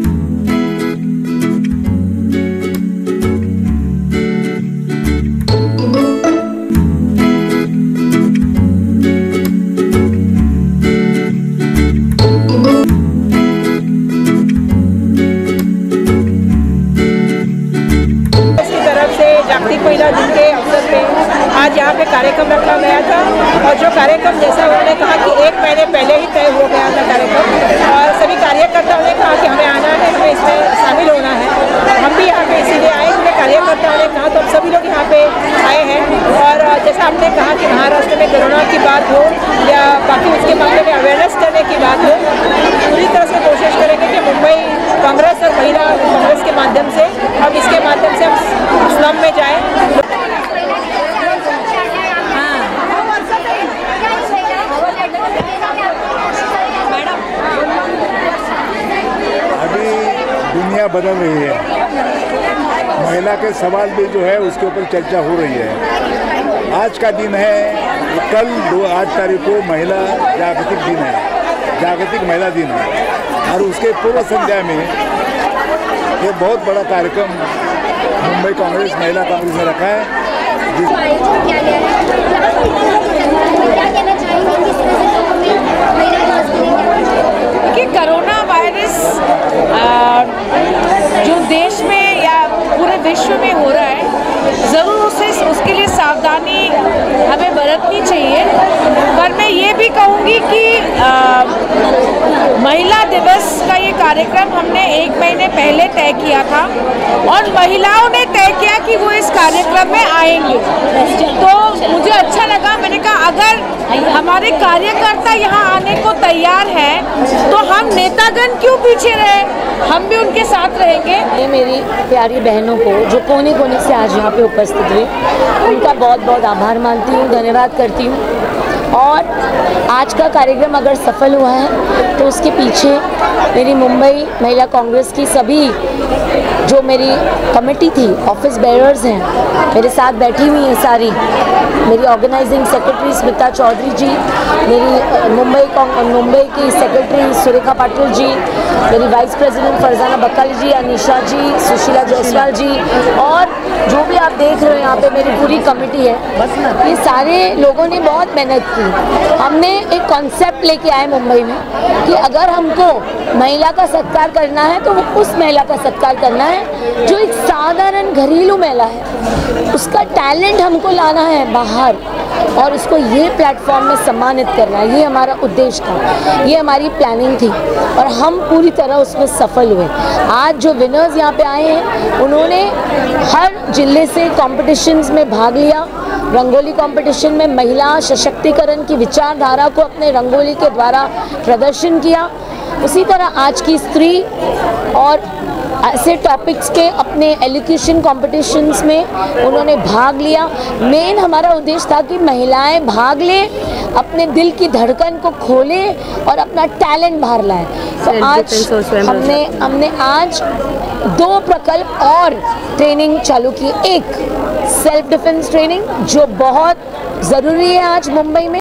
आज यहाँ पे कार्यक्रम रखा गया था और जो कार्यक्रम जैसा उन्होंने कहा कि एक महीने पहले ही तय हो गया था कार्यक्रम और सभी कार्यकर्ताओं ने कहा कि हमें आना है, हमें इसमें शामिल होना है। हम भी यहाँ पे इसीलिए आए, हमने कार्यकर्ताओं ने कहा, तो हम सभी लोग यहाँ पे आए हैं। और जैसा आपने कहा कि महाराष्ट्र में कोरोना की बात हो या बाकी उसके बारे में अवेयरनेस करने की बात हो, पूरी तरह से कोशिश करेंगे कि मुंबई कांग्रेस और महिला कांग्रेस के माध्यम से अब इसके माध्यम से हम स्लम में जाएँ। दुनिया बदल रही है, महिला के सवाल भी जो है उसके ऊपर चर्चा हो रही है। आज का दिन है, कल 8 तारीख को महिला जागतिक दिन है, जागतिक महिला दिन है। और उसके पूर्व संध्या में ये बहुत बड़ा कार्यक्रम मुंबई कांग्रेस महिला कांग्रेस ने रखा है। कि कोरोना वायरस जो देश में या पूरे विश्व में हो रहा है, ज़रूर उसके लिए सावधानी हमें बरतनी चाहिए। पर मैं ये भी कहूँगी कि महिला दिवस का ये कार्यक्रम हमने एक महीने पहले तय किया था और महिलाओं ने तय किया कि वो इस कार्यक्रम में आएंगे, तो मुझे अच्छा लगा। मैंने कहा अगर हमारे कार्यकर्ता यहाँ आने को तैयार हैं तो हम नेतागण क्यों पीछे रहे, हम भी उनके साथ रहेंगे। ये मेरी प्यारी बहनों को जो कोने कोने से आज यहाँ पे उपस्थित हुई, उनका बहुत बहुत आभार मानती हूँ, धन्यवाद करती हूँ। और आज का कार्यक्रम अगर सफल हुआ है तो उसके पीछे मेरी मुंबई महिला कांग्रेस की सभी जो मेरी कमेटी थी, ऑफिस बेयर्स हैं, मेरे साथ बैठी हुई हैं सारी, मेरी ऑर्गेनाइजिंग सेक्रेटरी विता चौधरी जी, मेरी मुंबई की सेक्रेटरी सुरेखा पाटिल जी, मेरी वाइस प्रेसिडेंट फरजाना बक्कल जी, अनिशा जी, सुशीला जोशीलाल जी, और जो भी आप देख रहे हो यहाँ पे मेरी पूरी कमेटी है। बस ना, ये सारे लोगों ने बहुत मेहनत की। हमने एक कॉन्सेप्ट लेके आए मुंबई में कि अगर हमको महिला का सत्कार करना है तो वो उस महिला का सत्कार करना है जो एक साधारण घरेलू महिला है, उसका टैलेंट हमको लाना है बाहर और उसको ये प्लेटफॉर्म में सम्मानित करना, ये हमारा उद्देश्य था, ये हमारी प्लानिंग थी और हम पूरी तरह उसमें सफल हुए। आज जो विनर्स यहाँ पे आए हैं, उन्होंने हर जिले से कॉम्पिटिशन्स में भाग लिया। रंगोली कंपटीशन में महिला सशक्तिकरण की विचारधारा को अपने रंगोली के द्वारा प्रदर्शन किया। उसी तरह आज की स्त्री और ऐसे टॉपिक्स के अपने एलोक्यूशन कॉम्पिटिशन्स में उन्होंने भाग लिया। मेन हमारा उद्देश्य था कि महिलाएं भाग लें, अपने दिल की धड़कन को खोलें और अपना टैलेंट बाहर लाएं। तो आज हमने आज 2 प्रकल्प और ट्रेनिंग चालू की, एक सेल्फ डिफेंस ट्रेनिंग जो बहुत ज़रूरी है आज मुंबई में।